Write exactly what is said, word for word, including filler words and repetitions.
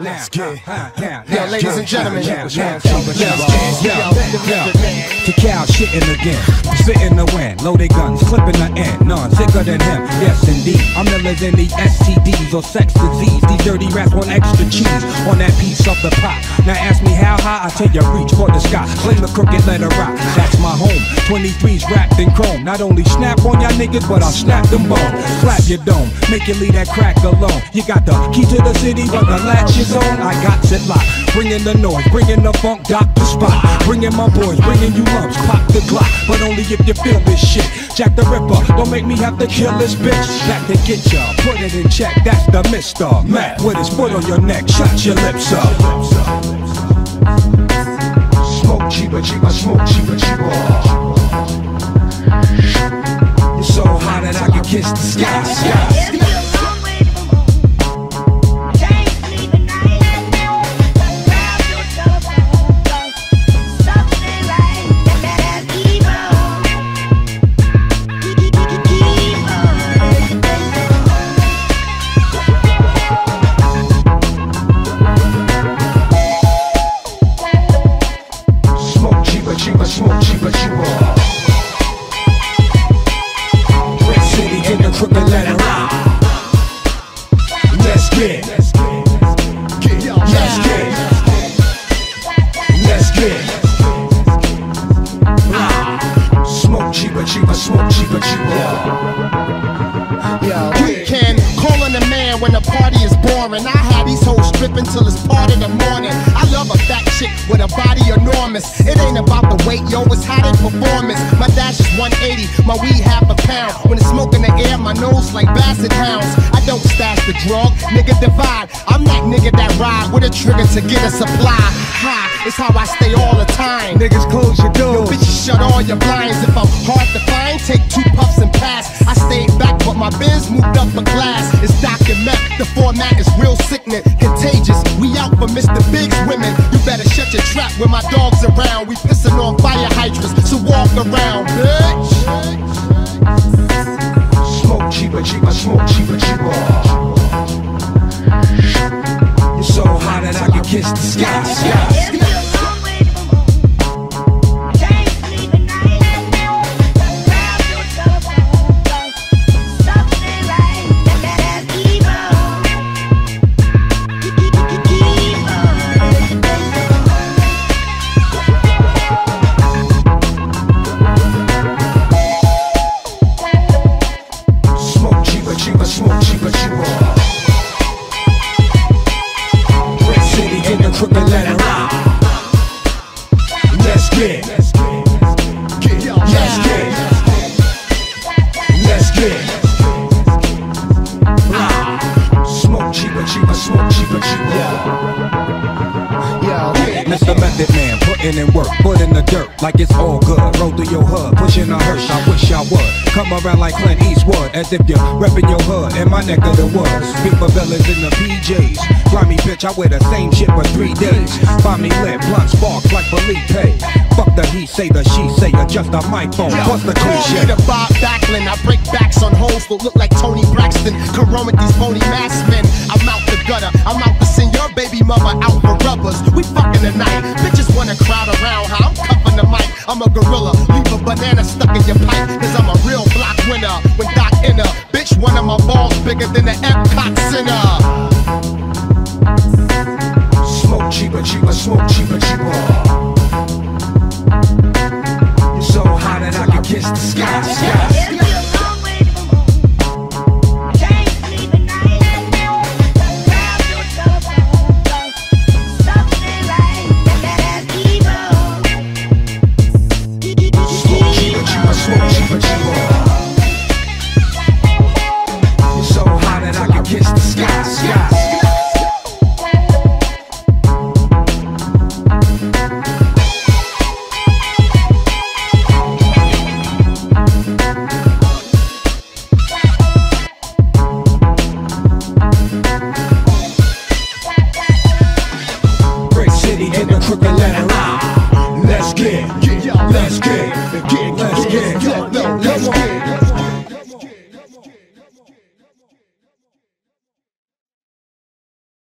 Let's get yo, ladies and gentlemen. Yo, the Method Man. The cow shitting again, spitting the wind, loaded guns, clipping the end. None sicker than him. Yes, indeed. I'm iller than the S T Ds or sex disease. These dirty rats want extra cheese on that piece of the pot. Now ask me how high, I tell you reach for the sky. Claim the crooked letter rock. That's my home. twenty-threes wrapped in chrome. Not only snap on y'all niggas, but I'll snap them bones. Clap your dome, make you leave that crack alone. You got the key to the city, but the latch is on. I got it locked. Bringing the noise, bringing the funk, dock the spot. Bringing my boys, bringing you lumps, clock the clock. But only if you feel this shit. Jack the Ripper, don't make me have to kill this bitch. Back to get ya, put it in check. That's the Mister Matt with his foot on your neck. Shut your lips up. Smoke cheaper, cheaper, smoke cheaper, cheaper. It's so hot that I can kiss the sky, sky. Cheaper, smoke cheaper, cheaper. Red City in the crooked letter rock. Let's get, let's get, let's get, let's get. Smoke cheaper, cheaper, smoke cheaper, cheaper. Yeah, we can call on a man when the party is boring. I had these hoes stripping till it's part of the morning. I love a fat chick with a body enormous. It ain't about the weight, yo, it's how they performance. My dash is one eighty, my weed half a pound. When it's smoke in the air, my nose like basset hounds. I don't stash the drug, nigga divide. I'm that nigga that ride with a trigger to get a supply. High, it's how I stay all the time. Niggas close your doors, yo, bitches shut all your blinds. If I'm hard to find, take two puffs and pass. I stayed back, but my biz moved up a class. It's Doc and Meth, the format is real sickening, contagious. We out for Mister Big's women. You better shut your trap when my dog's around. We pissing on fire hydrants, so walk around, bitch. Smoke cheaper, cheaper, smoke cheaper, cheaper. It's so hot that I can kiss the sky, sky. Let's get, let's get, let's get. Smoke cheaper, cheaper, smoke cheaper, cheaper. Mister Method Man, putting in work, put in the dirt like it's all good. Roll through your hood, pushing a hearse. I wish I would come around like Clint Eastwood, as if you're repping your hood in my neck of the woods. People villains in the P Js. Grimy bitch, I wear the same shit for three days. Find me lit, blunt sparks like Felipe. Fuck the he say, the she say, adjust the microphone. What's the cliche? Call me the Bob Backlund. I break backs on hoes that look like Tony Braxton. Corona with these phony mask men. I'm out the gutter. I'm out to send your baby mother out for rubbers. We fucking tonight. Bitches wanna crowd around how I'm cuffing the mic. I'm a gorilla. Leave a banana stuck in your pipe. Cause I'm a real block winner. When Doc enter, bitch, one of my balls bigger than the Epcot Center. Cheaper, cheaper, smoke cheaper, cheaper. You're so hot that I can kiss the sky, sky. Smoke cheaper, cheaper, smoke cheaper, cheaper. You're so hot that I can kiss the sky, sky.